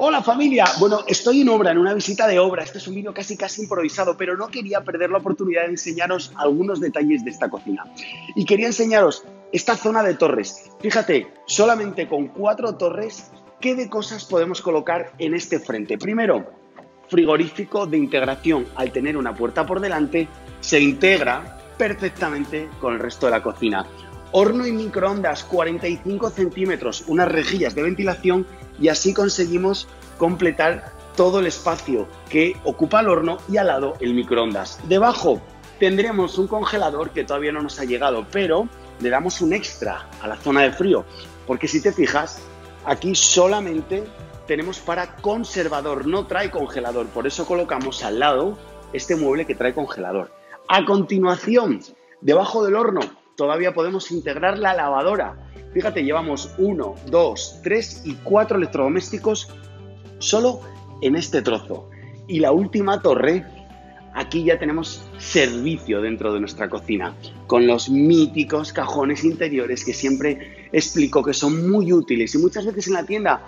Hola familia, bueno, estoy en obra, en una visita de obra. Este es un vídeo casi improvisado, pero no quería perder la oportunidad de enseñaros algunos detalles de esta cocina. Y quería enseñaros esta zona de torres. Fíjate, solamente con 4 torres, ¿qué de cosas podemos colocar en este frente? Primero, frigorífico de integración. Al tener una puerta por delante, se integra perfectamente con el resto de la cocina. Horno y microondas, 45 centímetros, unas rejillas de ventilación, y así conseguimos completar todo el espacio que ocupa el horno y al lado el microondas. Debajo tendremos un congelador que todavía no nos ha llegado, pero le damos un extra a la zona de frío, porque si te fijas, aquí solamente tenemos para conservador, no trae congelador, por eso colocamos al lado este mueble que trae congelador. A continuación, debajo del horno, todavía podemos integrar la lavadora. Fíjate, llevamos 1, 2, 3 y 4 electrodomésticos solo en este trozo. Y la última torre, aquí ya tenemos servicio dentro de nuestra cocina, con los míticos cajones interiores que siempre explico que son muy útiles. Y muchas veces en la tienda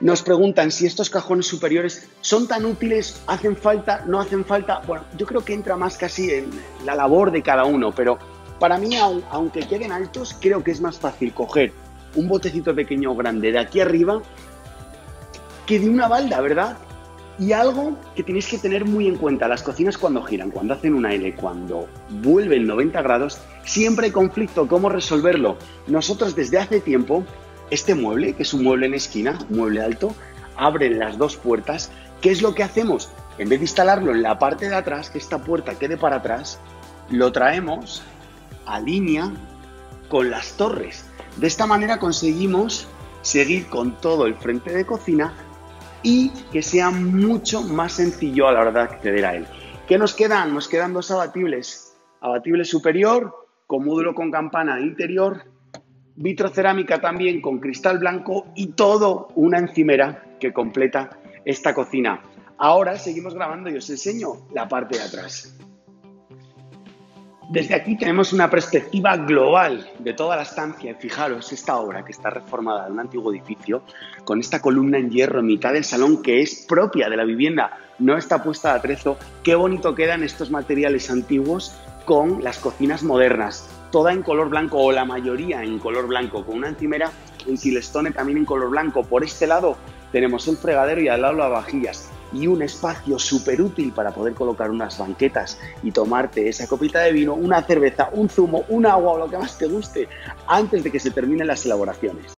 nos preguntan si estos cajones superiores son tan útiles, hacen falta, no hacen falta. Bueno, yo creo que entra más casi en la labor de cada uno, pero para mí, aunque queden altos, creo que es más fácil coger un botecito pequeño o grande de aquí arriba que de una balda, ¿verdad? Y algo que tenéis que tener muy en cuenta, las cocinas cuando giran, cuando hacen una L, cuando vuelven 90 grados, siempre hay conflicto, ¿cómo resolverlo? Nosotros desde hace tiempo, este mueble, que es un mueble en esquina, un mueble alto, abren las dos puertas. ¿Qué es lo que hacemos? En vez de instalarlo en la parte de atrás, que esta puerta quede para atrás, lo traemos a línea con las torres. De esta manera conseguimos seguir con todo el frente de cocina y que sea mucho más sencillo a la hora de acceder a él. ¿Qué nos quedan? Nos quedan 2 abatibles. Abatible superior con módulo con campana interior, vitrocerámica también con cristal blanco y todo una encimera que completa esta cocina. Ahora seguimos grabando y os enseño la parte de atrás. Desde aquí tenemos una perspectiva global de toda la estancia y fijaros esta obra que está reformada de un antiguo edificio con esta columna en hierro en mitad del salón que es propia de la vivienda, no está puesta de atrezo. Qué bonito quedan estos materiales antiguos con las cocinas modernas, toda en color blanco o la mayoría en color blanco, con una encimera en Silestone también en color blanco. Por este lado tenemos el fregadero y al lado las vajillas. Y un espacio súper útil para poder colocar unas banquetas y tomarte esa copita de vino, una cerveza, un zumo, un agua o lo que más te guste antes de que se terminen las elaboraciones.